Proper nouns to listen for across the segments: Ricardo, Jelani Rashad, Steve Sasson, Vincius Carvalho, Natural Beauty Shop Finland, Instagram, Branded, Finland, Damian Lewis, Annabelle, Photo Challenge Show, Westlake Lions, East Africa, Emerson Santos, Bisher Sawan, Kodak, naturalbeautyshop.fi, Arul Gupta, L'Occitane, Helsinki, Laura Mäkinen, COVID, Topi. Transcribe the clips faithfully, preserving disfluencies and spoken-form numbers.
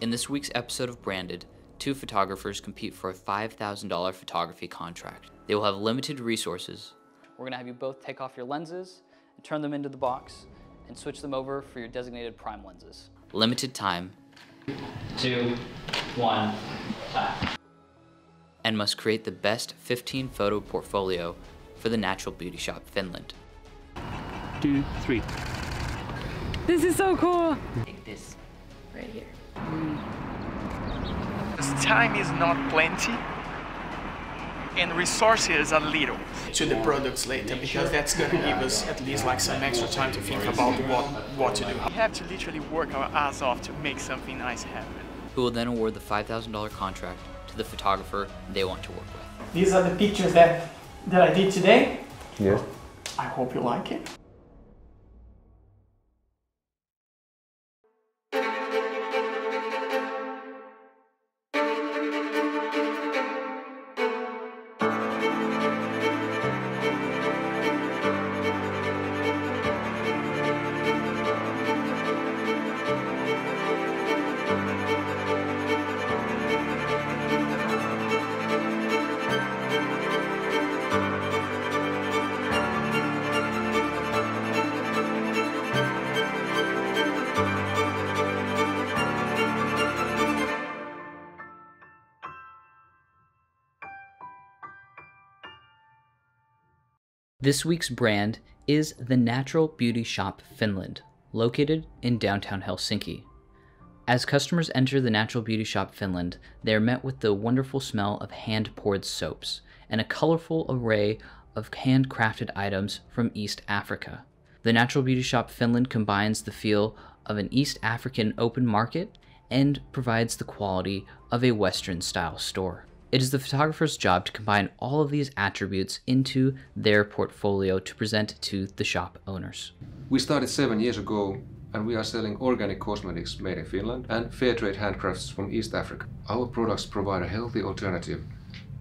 In this week's episode of Branded, two photographers compete for a five thousand dollar photography contract. They will have limited resources. We're gonna have you both take off your lenses, and turn them into the box, and switch them over for your designated prime lenses. Limited time. Two, one, clap. And must create the best fifteen photo portfolio for the Natural Beauty Shop Finland. Two, three. This is so cool. Take this right here. Because time is not plenty and resources are little. To the products later, because that's going to give us at least like some extra time to think about what, what to do. We have to literally work our ass off to make something nice happen. Who will then award the five thousand dollar contract to the photographer they want to work with. These are the pictures that, that I did today. Yeah. I hope you like it. This week's brand is the Natural Beauty Shop Finland, located in downtown Helsinki. As customers enter the Natural Beauty Shop Finland, they are met with the wonderful smell of hand-poured soaps and a colorful array of handcrafted items from East Africa. The Natural Beauty Shop Finland combines the feel of an East African open market and provides the quality of a Western-style store. It is the photographer's job to combine all of these attributes into their portfolio to present to the shop owners. We started seven years ago and we are selling organic cosmetics made in Finland and fair trade handcrafts from East Africa. Our products provide a healthy alternative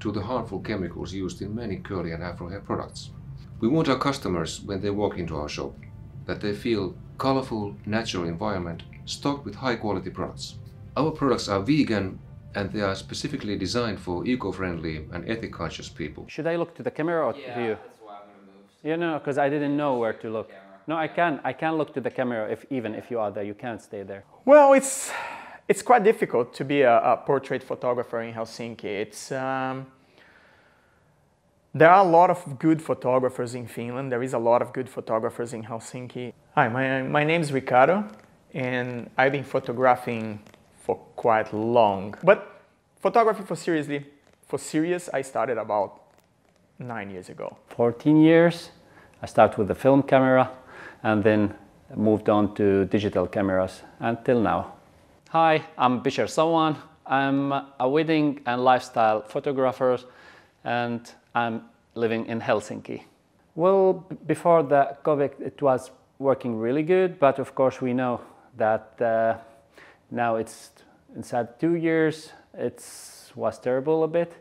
to the harmful chemicals used in many curly and afro hair products. We want our customers, when they walk into our shop, that they feel a colorful, natural environment stocked with high quality products. Our products are vegan, and they are specifically designed for eco-friendly and ethic-conscious people. Should I look to the camera or yeah, to you? That's why I'm gonna move. Yeah, no, because I didn't know where to look. No, I can, I can look to the camera if even if you are there, you can't stay there. Well, it's it's quite difficult to be a, a portrait photographer in Helsinki. It's um, there are a lot of good photographers in Finland. There is a lot of good photographers in Helsinki. Hi, my my name's Ricardo, and I've been photographing for quite long. But photography for seriously, for serious, I started about nine years ago. fourteen years, I started with the film camera and then moved on to digital cameras until now. Hi, I'm Bisher Sawan. I'm a wedding and lifestyle photographer and I'm living in Helsinki. Well, before the COVID, it was working really good, but of course we know that uh, now it's inside two years, it was terrible a bit.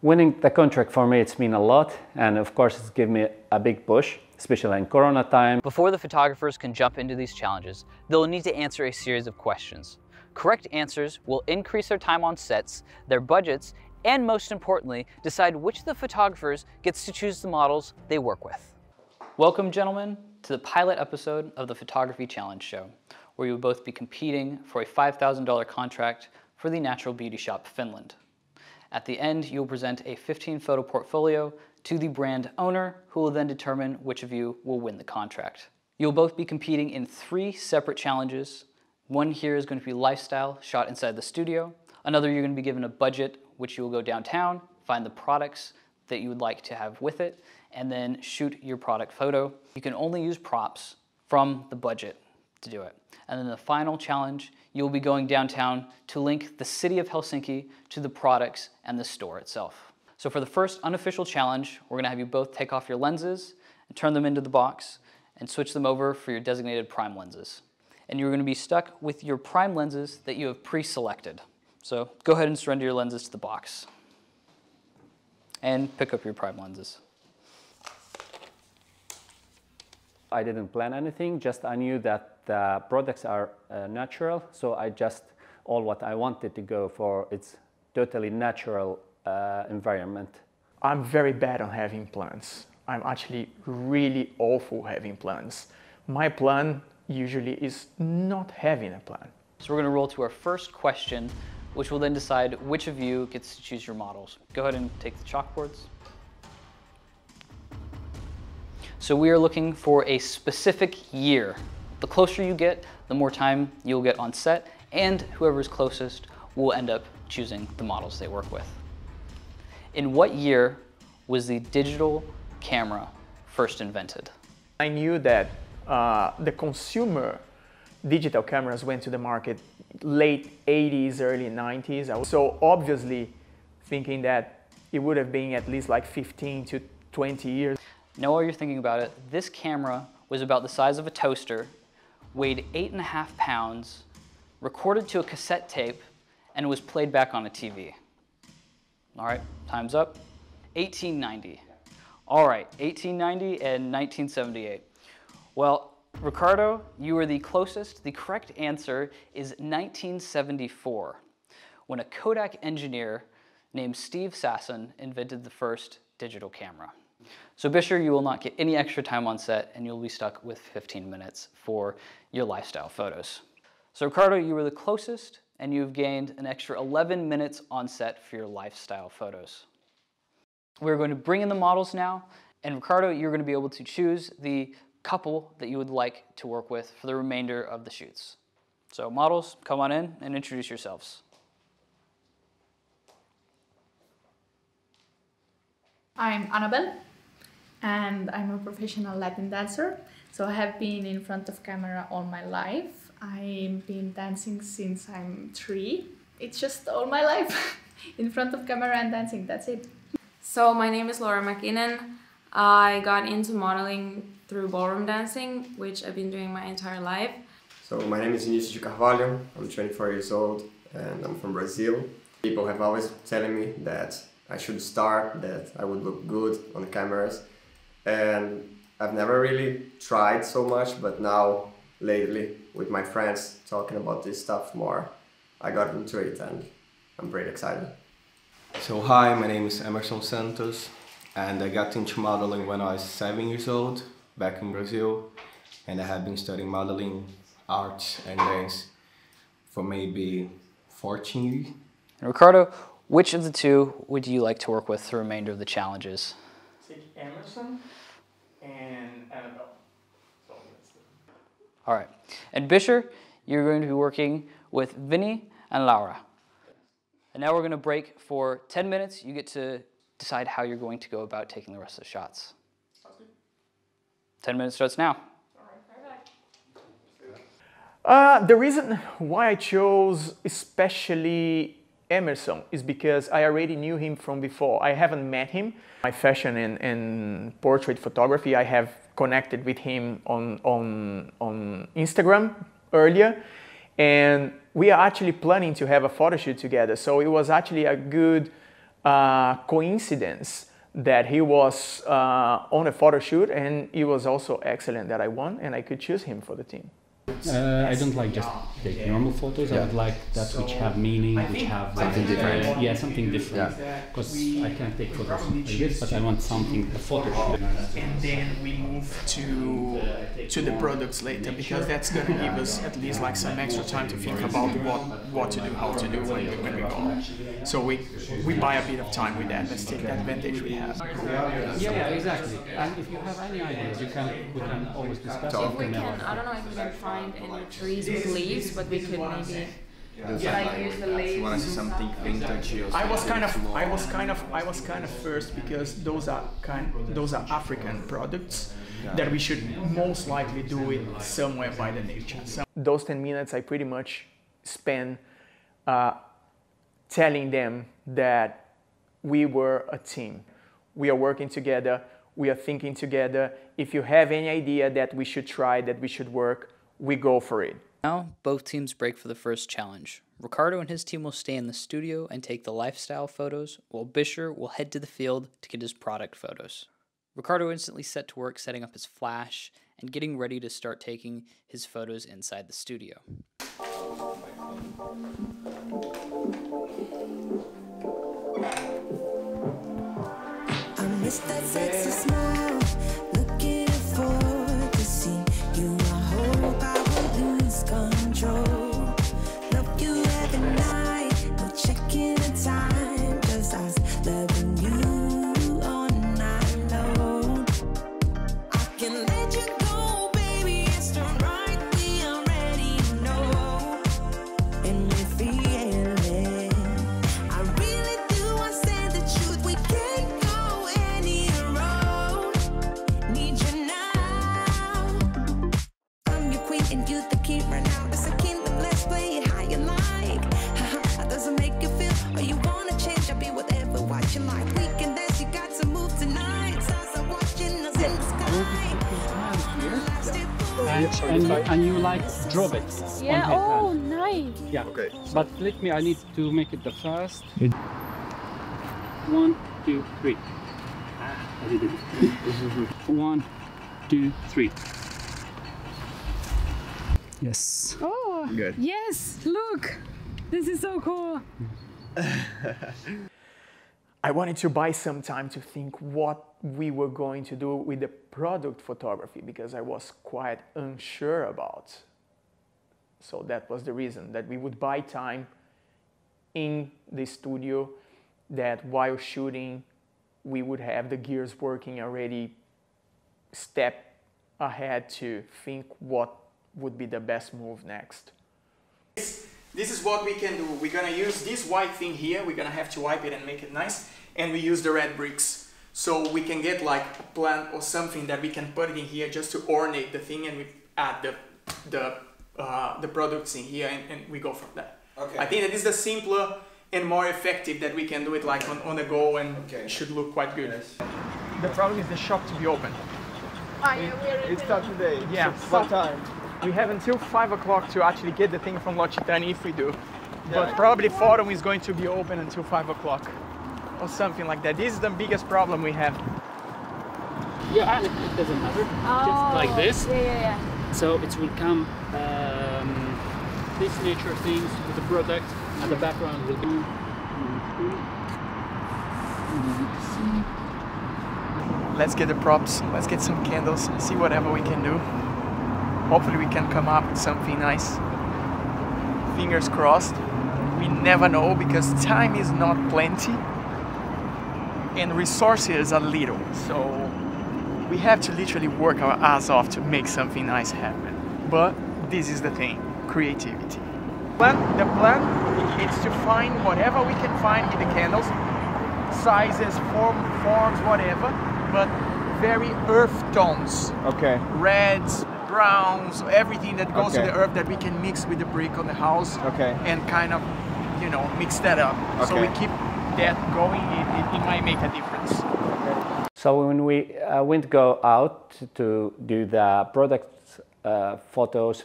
Winning the contract for me, it's mean a lot, and of course it's given me a big push, especially in Corona time. Before the photographers can jump into these challenges, they'll need to answer a series of questions. Correct answers will increase their time on sets, their budgets, and most importantly, decide which of the photographers gets to choose the models they work with. Welcome, gentlemen, to the pilot episode of the Photography Challenge Show, where you will both be competing for a five thousand dollar contract for the Natural Beauty Shop Finland. At the end, you will present a fifteen photo portfolio to the brand owner, who will then determine which of you will win the contract. You will both be competing in three separate challenges. One here is going to be lifestyle, shot inside the studio. Another, you're going to be given a budget, which you will go downtown, find the products that you would like to have with it, and then shoot your product photo. You can only use props from the budget to do it. And then the final challenge, you'll be going downtown to link the city of Helsinki to the products and the store itself. So for the first unofficial challenge, we're gonna have you both take off your lenses and turn them into the box and switch them over for your designated prime lenses. And you're gonna be stuck with your prime lenses that you have pre-selected. So go ahead and surrender your lenses to the box and pick up your prime lenses. I didn't plan anything, just I knew that the products are uh, natural, so I just all what I wanted to go for. It's totally natural uh, environment. I'm very bad on having plans. I'm actually really awful having plans. My plan usually is not having a plan. So we're gonna roll to our first question, which will then decide which of you gets to choose your models. Go ahead and take the chalkboards. So we are looking for a specific year. The closer you get, the more time you'll get on set, and whoever's closest will end up choosing the models they work with. In what year was the digital camera first invented? I knew that uh, the consumer digital cameras went to the market late eighties, early nineties. I was so obviously thinking that it would have been at least like fifteen to twenty years. Now while you're thinking about it, this camera was about the size of a toaster, weighed eight and a half pounds, recorded to a cassette tape, and was played back on a T V. All right, time's up. eighteen ninety. All right, eighteen ninety and nineteen seventy-eight. Well, Ricardo, you are the closest. The correct answer is nineteen seventy-four, when a Kodak engineer named Steve Sasson invented the first digital camera. So Bisher, you will not get any extra time on set, and you'll be stuck with fifteen minutes for your lifestyle photos. So Ricardo, you were the closest, and you've gained an extra eleven minutes on set for your lifestyle photos. We're going to bring in the models now, and Ricardo, you're going to be able to choose the couple that you would like to work with for the remainder of the shoots. So models, come on in and introduce yourselves. I'm Annabelle, and I'm a professional Latin dancer. So I have been in front of camera all my life. I've been dancing since I'm three. It's just all my life in front of camera and dancing, that's it. So my name is Laura Mäkinen. I got into modeling through ballroom dancing, which I've been doing my entire life. So my name is Vincius Carvalho, I'm twenty-four years old and I'm from Brazil. People have always telling me that I should start, that I would look good on the cameras. And I've never really tried so much, but now, lately, with my friends talking about this stuff more, I got into it and I'm pretty excited. So hi, my name is Emerson Santos. And I got into modeling when I was seven years old, back in Brazil. And I have been studying modeling, arts, and dance for maybe fourteen years. And Ricardo, which of the two would you like to work with the remainder of the challenges? Take Emerson and Annabelle. All right. And Bisher, you're going to be working with Vinny and Laura. And now we're going to break for ten minutes. You get to decide how you're going to go about taking the rest of the shots. ten minutes starts now. Uh, the reason why I chose especially Emerson is because I already knew him from before. I haven't met him. My fashion and, and portrait photography, I have connected with him on, on, on Instagram earlier. And we are actually planning to have a photo shoot together. So it was actually a good Uh, coincidence that he was uh, on a photo shoot, and it was also excellent that I won and I could choose him for the team. Uh, yes. I don't like just take yeah. normal photos, yeah. I would like that so which have meaning, which have something different. different. Yeah, something different. Because yeah. I can't take photos like this, but I want something, a photo shoot. And then we move to, to the products later, because that's going to give us at least like some extra time to think about what, what to do, how to do when we, when we go. So we, we buy a bit of time with that, let's take the advantage we have. Yeah, yeah, exactly. And if you have any ideas, you can, we can always discuss it. If we can, I don't know if we can find any trees with leaves, but we could maybe like use the leaves. Something vintage. I was kind of, I was kind of, I was kind of first because those are kind, those are African products that we should most likely do it somewhere by the nature. So those ten minutes, I pretty much spent uh, telling them that we were a team. We are working together. We are thinking together. If you have any idea that we should try, that we should work, we go for it. Now, both teams break for the first challenge. Ricardo and his team will stay in the studio and take the lifestyle photos, while Bisher will head to the field to get his product photos. Ricardo instantly set to work setting up his flash and getting ready to start taking his photos inside the studio. Sorry, and, you, and you like draw it. Yeah, oh nice. Yeah, okay. But let me, I need to make it the first. It One, two, three. Ah, I did it. One, two, three. Yes. Oh, good. Yes, look. This is so cool. I wanted to buy some time to think what we were going to do with the product photography, because I was quite unsure about. So that was the reason, that we would buy time in the studio, that while shooting we would have the gears working already, step ahead to think what would be the best move next. This is what we can do. We're gonna use this white thing here, we're gonna have to wipe it and make it nice, and we use the red bricks. So we can get like a plant or something that we can put it in here just to ornate the thing, and we add the the, uh, the products in here, and, and we go from that. Okay. I think that is the simpler and more effective that we can do it like on, on the go, and okay. It should look quite good. Yes. The problem is the shop to be open. Ah, it, yeah, it's not today, yeah, so what time? We have until five o'clock to actually get the thing from L'Occitane if we do. Yeah. But probably Forum is going to be open until five o'clock or something like that. This is the biggest problem we have. Yeah, it doesn't matter. Oh, just like this. Yeah, yeah, yeah. So it will come, um, these nature things with the product, and the background will be... Let's get the props, let's get some candles, see whatever we can do. Hopefully we can come up with something nice. Fingers crossed. We never know, because time is not plenty and resources are little. So we have to literally work our ass off to make something nice happen. But this is the thing, creativity. Plan, the plan is to find whatever we can find in the candles, sizes, form, forms, whatever, but very earth tones. Okay. Reds, browns, everything that goes okay. to the earth that we can mix with the brick on the house, okay. and kind of, you know, mix that up. Okay. So we keep that going, it, it, it might make a difference. Okay. So when we uh, went go out to do the product uh, photos,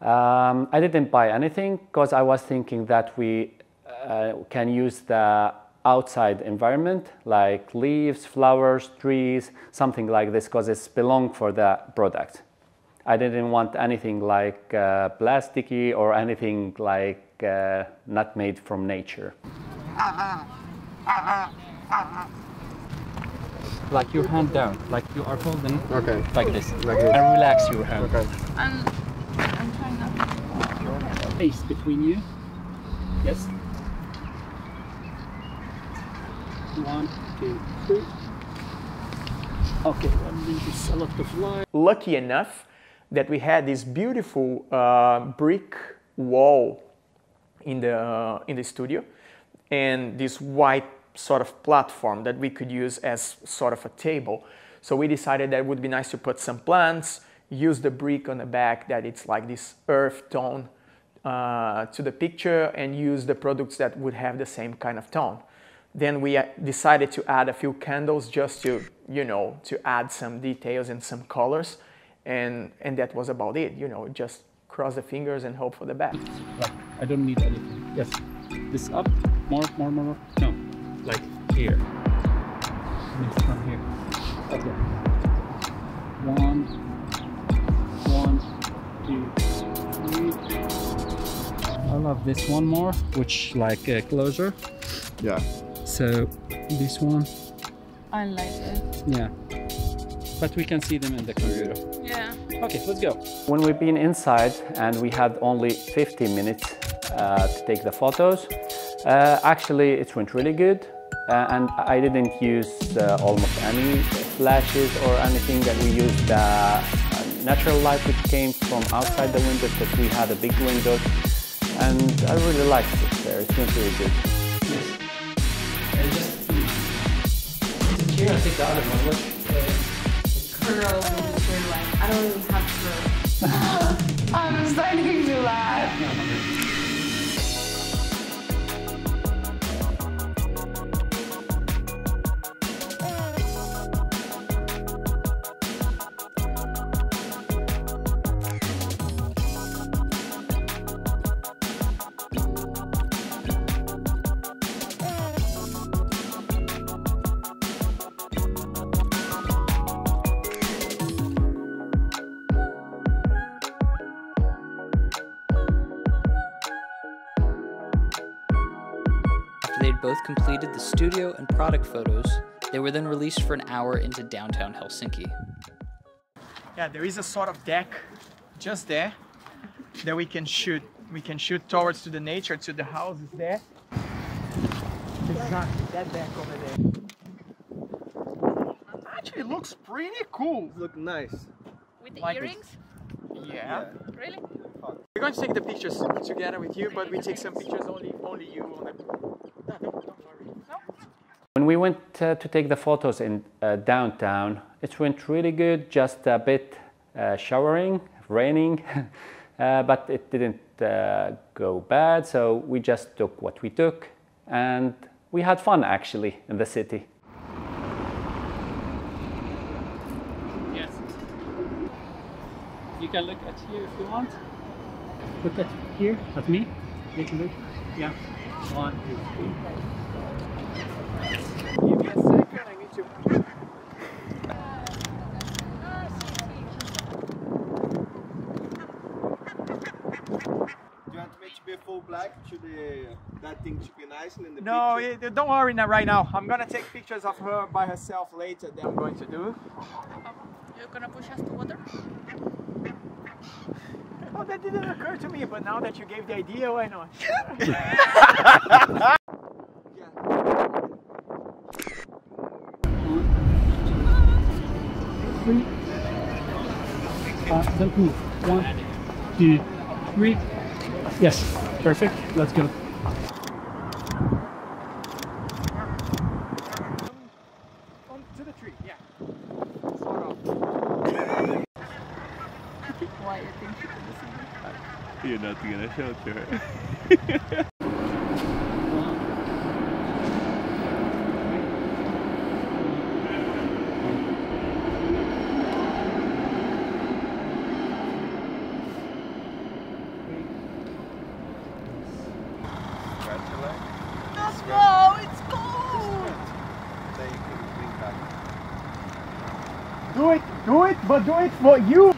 um, I didn't buy anything because I was thinking that we uh, can use the outside environment, like leaves, flowers, trees, something like this, because it's belong for the product. I didn't want anything like uh, plasticky or anything like uh, not made from nature. Like your hand down, like you are holding okay. like this, like this, and relax your hand. Okay. I'm, I'm trying not to your hand. Space between you. Yes. One, two, three. Okay, I'm going to select the fly. Lucky enough that we had this beautiful uh, brick wall in the, uh, in the studio, and this white sort of platform that we could use as sort of a table. So we decided that it would be nice to put some plants, use the brick on the back that it's like this earth tone uh, to the picture, and use the products that would have the same kind of tone. Then we decided to add a few candles just to, you know, to add some details and some colors. And, and that was about it, you know, just cross the fingers and hope for the best. I don't need anything. Yes. This up, more, more, more, no. Like here. Next from here. Okay. One, one, two, three. I love this one more, which like a closure. Yeah. So this one. I like it. Yeah. But we can see them in the computer. Yeah. Okay, let's go. When we've been inside and we had only fifteen minutes uh, to take the photos, uh, actually it went really good, uh, and I didn't use uh, almost any flashes or anything. That we used the uh, natural light which came from outside the window, because we had a big window, and I really liked it there. It went really good. Yes. And just here, I think the other one was. Girl, like, I don't even have to grow. I'm starting to laugh. had both completed the studio and product photos. They were then released for an hour into downtown Helsinki. Yeah, there is a sort of deck just there that we can shoot. We can shoot towards to the nature, to the houses there. It's not that deck over there. Actually, it looks pretty cool. Look nice. With the like earrings? It. Yeah. Really? We're going to take the pictures together with you, but we take some pictures only, only you. On the... no, don't worry. No? When we went uh, to take the photos in uh, downtown, it went really good, just a bit uh, showering, raining, uh, but it didn't uh, go bad, so we just took what we took, and we had fun actually in the city. Yes. You can look at here if you want. Look at here, at me. Take a look. Yeah. One, two, three. Give me a second, I need to... Be full black to the that thing should be nice in the no picture. It, don't worry now right now I'm gonna take pictures of her by herself later that I'm going to do. Um, you're gonna push us to water? Oh, that didn't occur to me, but now that you gave the idea, why not? Three. Uh, don't move. One, two, three. Yes, perfect. Let's go. On to the tree, yeah. Sort of. Why you think you can listen to her? You're not gonna show it to her. Do it, do it, but do it for you!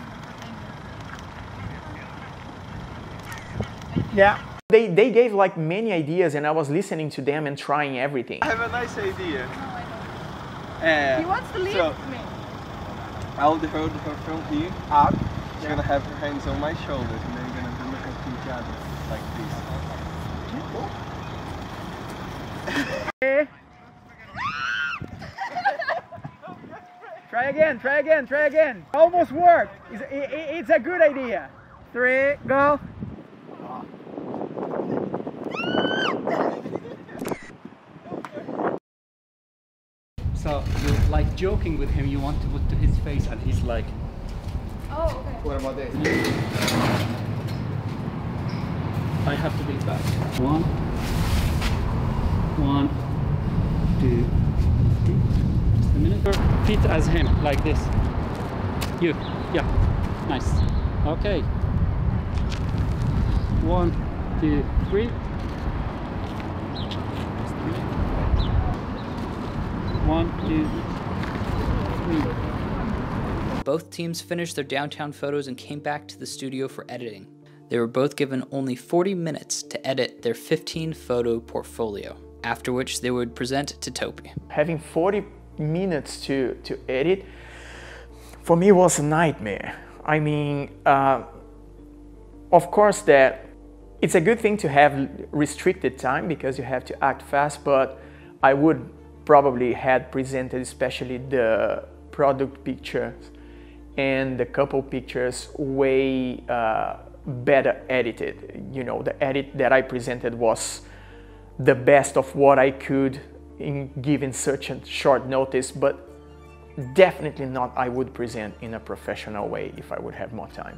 Yeah. They, they gave like many ideas and I was listening to them and trying everything. I have a nice idea. No, I don't. Uh, he wants to leave so, me. I'll hold her from here up. She's yeah. gonna have her hands on my shoulders and they're gonna be looking at each other like this. Okay. Try again, try again, try again. Almost worked. It's, it, it's a good idea. Three, go. So you're like joking with him, you want to put to his face and he's like... Oh, okay. What about this? I have to be back. One. One. Two. A minute. Feet as him, like this. You, yeah, nice. Okay. One, two, three. One, two, three. Both teams finished their downtown photos and came back to the studio for editing. They were both given only forty minutes to edit their fifteen photo portfolio, after which they would present to Topi. Having forty minutes to to edit for me was a nightmare. I mean, uh, of course that it's a good thing to have restricted time because you have to act fast, but I would probably had presented especially the product pictures and the couple pictures way uh, better edited. You know, the edit that I presented was the best of what I could in giving such a short notice, but definitely not I would present in a professional way if I would have more time.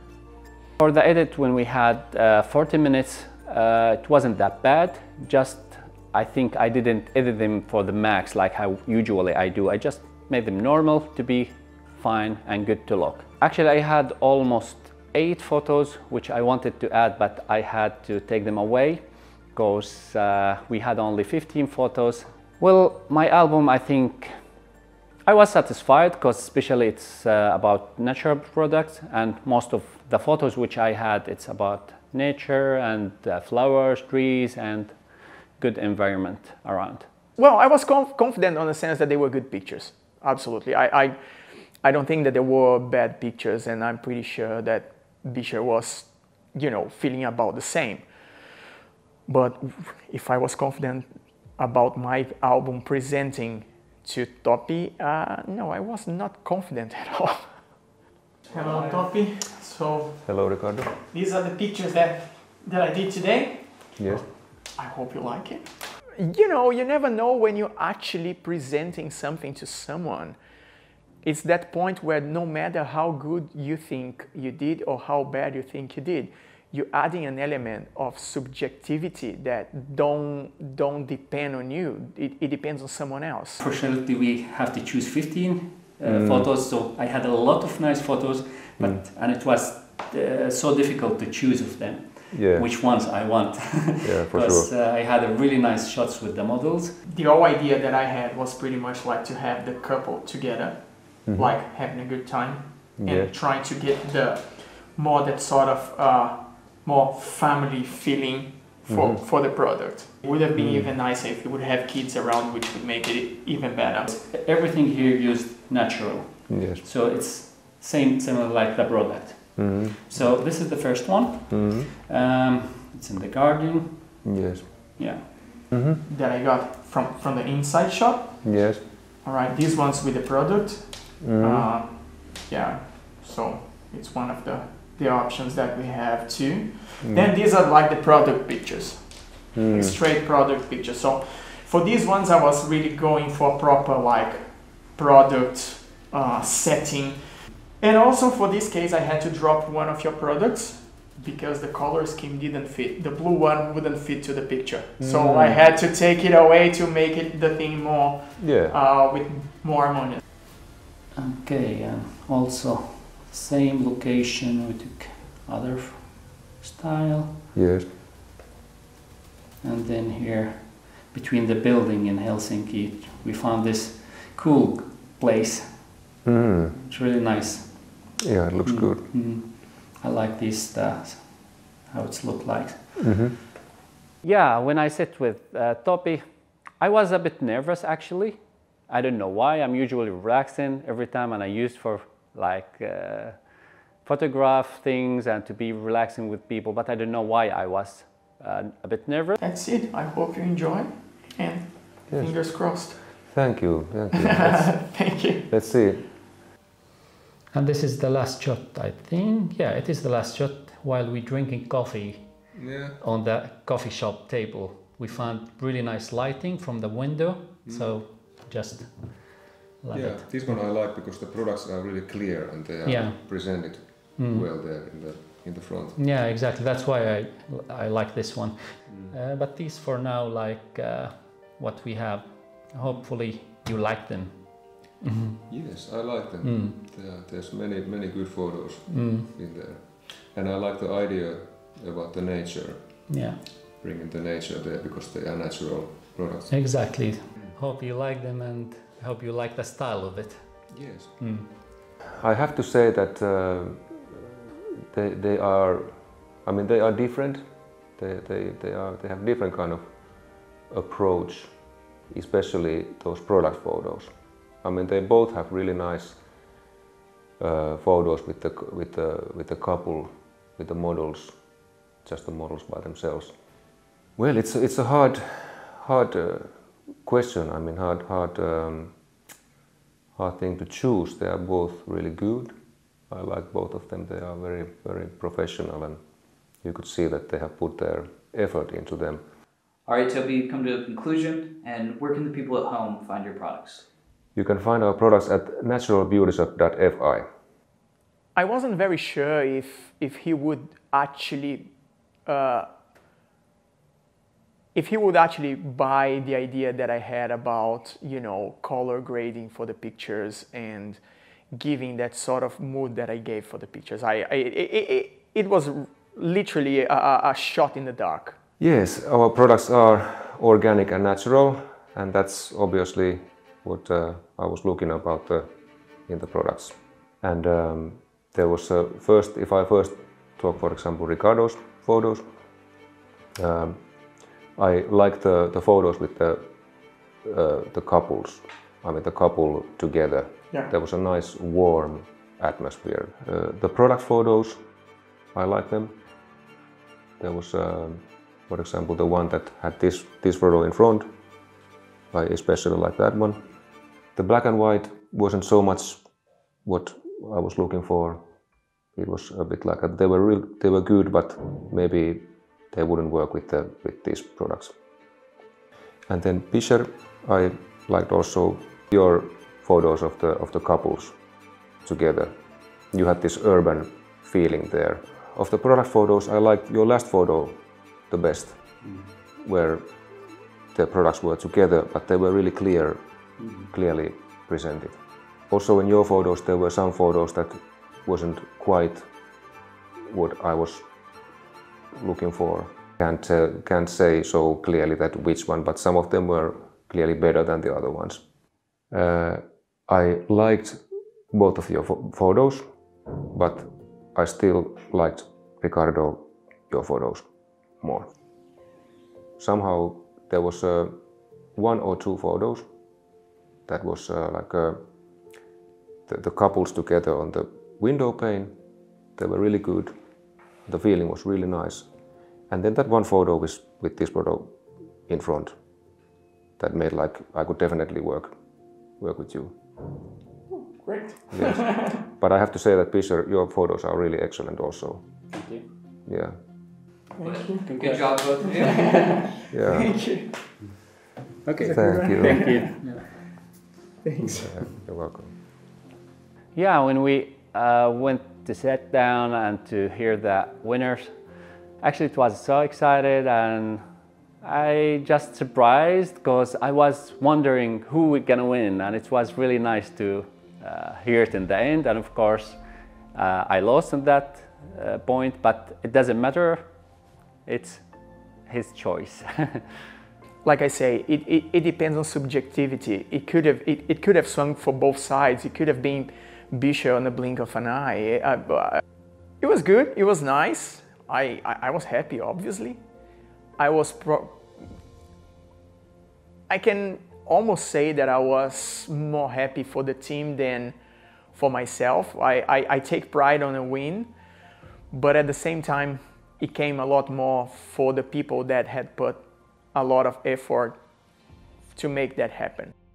For the edit, when we had uh, forty minutes, uh, it wasn't that bad. Just I think I didn't edit them for the max like how usually I do. I just made them normal to be fine and good to look. Actually, I had almost eight photos which I wanted to add, but I had to take them away because uh, we had only fifteen photos. Well, my album, I think I was satisfied because especially it's uh, about natural products, and most of the photos which I had, it's about nature and uh, flowers, trees, and good environment around? Well, I was conf confident on the sense that they were good pictures. Absolutely. I, I, I don't think that there were bad pictures, and I'm pretty sure that Bisher was, you know, feeling about the same. But if I was confident about my album presenting to Topi, uh, no, I was not confident at all. Hello, Topi. So, hello, Ricardo. These are the pictures that, that I did today. Yes. I hope you like it. You know, you never know when you're actually presenting something to someone. It's that point where no matter how good you think you did or how bad you think you did, you're adding an element of subjectivity that don't, don't depend on you. It, it depends on someone else. Fortunately, we have to choose fifteen uh, mm. photos, so I had a lot of nice photos, but mm. and it was uh, so difficult to choose of them. Yeah. Which ones I want. Yeah, for because, sure. uh, I had a really nice shots with the models. The whole idea that I had was pretty much like to have the couple together, mm-hmm. like having a good time, and yeah. trying to get the more that sort of uh, more family feeling for, mm-hmm. for the product. It would have been mm-hmm. even nicer if you would have kids around, which would make it even better. Everything here used natural. Yes. So it's same similar like the product. Mm-hmm. So this is the first one. Mm-hmm. um, it's in the garden. Yes. Yeah. Mm-hmm. That I got from from the inside shop. Yes. All right. These ones with the product. Mm-hmm. uh, yeah. So it's one of the the options that we have too. Mm-hmm. Then these are like the product pictures, mm-hmm. straight product pictures. So for these ones, I was really going for proper like product uh, setting. And also for this case, I had to drop one of your products because the color scheme didn't fit. The blue one wouldn't fit to the picture. Mm. So I had to take it away to make it the thing more, yeah. uh, with more harmonious. Okay, and also same location, we took other style. Yes. And then here, between the building in Helsinki, we found this cool place. Mm. It's really nice. Yeah, it looks mm. good. Mm. I like this, uh, how it's looked like. Mm-hmm. Yeah, when I sit with uh, Topi, I was a bit nervous actually. I don't know why. I'm usually relaxing every time, and I used for like uh, photograph things and to be relaxing with people, but I don't know why I was uh, a bit nervous. That's it. I hope you enjoy, and yes. fingers crossed. Thank you. Thank you. Thank you. Let's see. And this is the last shot, I think. Yeah, it is the last shot while we're drinking coffee yeah. on the coffee shop table. We found really nice lighting from the window, mm. so just love yeah, it. Yeah, this one I like because the products are really clear and they are yeah. presented mm. well there in the, in the front. Yeah, exactly. That's why I, I like this one. Mm. Uh, but these for now, like uh, what we have. Hopefully you like them. Mm-hmm. Yes, I like them. Mm. There, there's many, many good photos mm. in there. And I like the idea about the nature. Yeah. Bringing the nature there because they are natural products. Exactly. Mm. Hope you like them and hope you like the style of it. Yes. Mm. I have to say that uh, they, they are, I mean, they are different. They, they, they, are, they have different kind of approach. Especially those product photos. I mean, they both have really nice uh, photos with the with the with the couple, with the models, just the models by themselves. Well, it's it's a hard hard uh, question. I mean, hard hard um, hard thing to choose. They are both really good. I like both of them. They are very very professional, and you could see that they have put their effort into them. All right, Topi, you've come to a conclusion, and where can the people at home find your products? You can find our products at natural beauty shop dot f i. I wasn't very sure if, if he would actually uh, if he would actually buy the idea that I had about, you know, color grading for the pictures and giving that sort of mood that I gave for the pictures. I, I it, it, it was literally a, a shot in the dark. Yes, our products are organic and natural, and that's obviously what uh, I was looking about uh, in the products. And um, there was a first, if I first talk, for example, Ricardo's photos, um, I like the, the photos with the uh, the couples. I mean the couple together. Yeah. There was a nice warm atmosphere. Uh, the product photos, I like them. There was, uh, for example, the one that had this this photo in front. I especially like that one. The black and white wasn't so much what I was looking for. It was a bit like a, they were real, they were good, but maybe they wouldn't work with the with these products. And then Bisher, I liked also your photos of the of the couples together. You had this urban feeling there. Of the product photos, I liked your last photo the best, mm-hmm. where the products were together, but they were really clear, mm-hmm. clearly presented. Also in your photos, there were some photos that wasn't quite what I was looking for. Can't, uh, can't say so clearly that which one, but some of them were clearly better than the other ones. Uh, I liked both of your photos, but I still liked, Ricardo, your photos more. Somehow there was uh, one or two photos that was uh, like uh, the, the couples together on the window pane. They were really good. The feeling was really nice. And then that one photo with, with this photo in front that made like I could definitely work work with you. Great. Yes. But I have to say that Bisher, your photos are really excellent also. Thank you. Yeah. Thank you. Good, Good job both of you. Yeah. Thank you. Okay. Thank you. Thank you. Yeah. Thanks. Yeah, you're welcome. Yeah, when we uh, went to sit down and to hear the winners, actually it was so excited and I just surprised because I was wondering who we're gonna win, and it was really nice to Uh, hear it in the end, and of course uh, I lost on that uh, point, but it doesn't matter, it's his choice. Like I say, it, it, it depends on subjectivity. It could have it, it could have swung for both sides. It could have been Bisher on a blink of an eye. Uh, it was good, it was nice. I, I, I was happy, obviously. I was pro I can almost say that I was more happy for the team than for myself. I, I, I take pride on a win, but at the same time, it came a lot more for the people that had put a lot of effort to make that happen.